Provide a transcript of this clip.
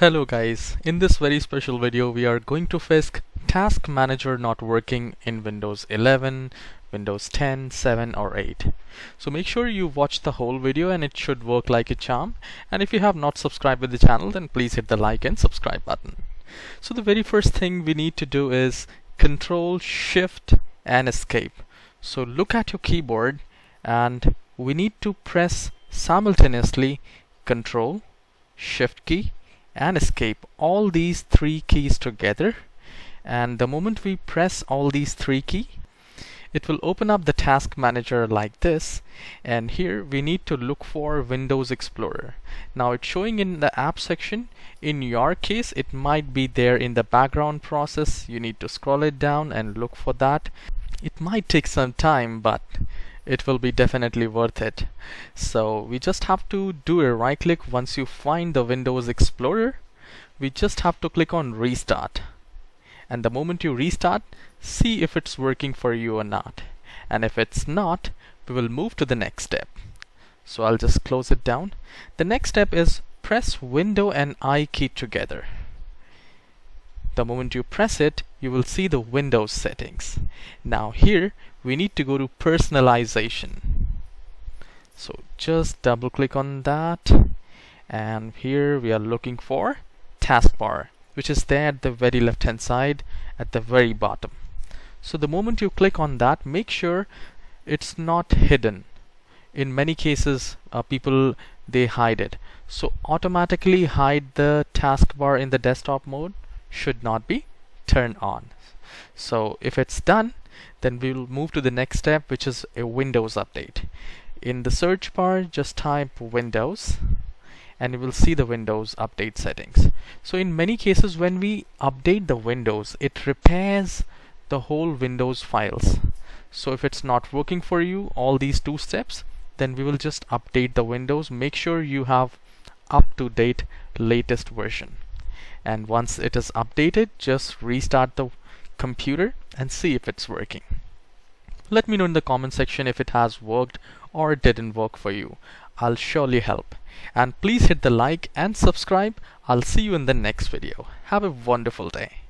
Hello guys, in this very special video we are going to fix Task Manager not working in Windows 11, Windows 10, 7 or 8. So make sure you watch the whole video and it should work like a charm. And if you have not subscribed to the channel, then please hit the like and subscribe button. So the very first thing we need to do is Control Shift and Escape. So look at your keyboard and we need to press simultaneously Control, Shift key and Escape, all these three keys together, and the moment we press all these three keys it will open up the Task Manager like this. And here we need to look for Windows Explorer. Now it's showing in the app section. In your case it might be there in the background process. You need to scroll it down and look for that. It might take some time, but it will be definitely worth it. So we just have to do a right click. Once you find the Windows Explorer, we just have to click on Restart, and the moment you restart, see if it's working for you or not. And if it's not, we will move to the next step. So I'll just close it down. The next step is press Window and I key together. The moment you press it, you will see the Windows settings. Now here we need to go to personalization. So just double click on that, and here we are looking for taskbar, which is there at the very left hand side at the very bottom. So the moment you click on that, make sure it's not hidden. In many cases people, they hide it. So automatically hide the taskbar in the desktop mode should not be turned on. So if it's done, then we will move to the next step, which is a Windows update. In the search bar just type Windows and you will see the Windows update settings. So in many cases when we update the Windows, it repairs the whole Windows files. So if it's not working for you, all these two steps, then we will just update the Windows. Make sure you have up-to-date latest version. And once it is updated, just restart the computer and see if it's working. Let me know in the comment section if it has worked or didn't work for you. I'll surely help. And please hit the like and subscribe. I'll see you in the next video. Have a wonderful day.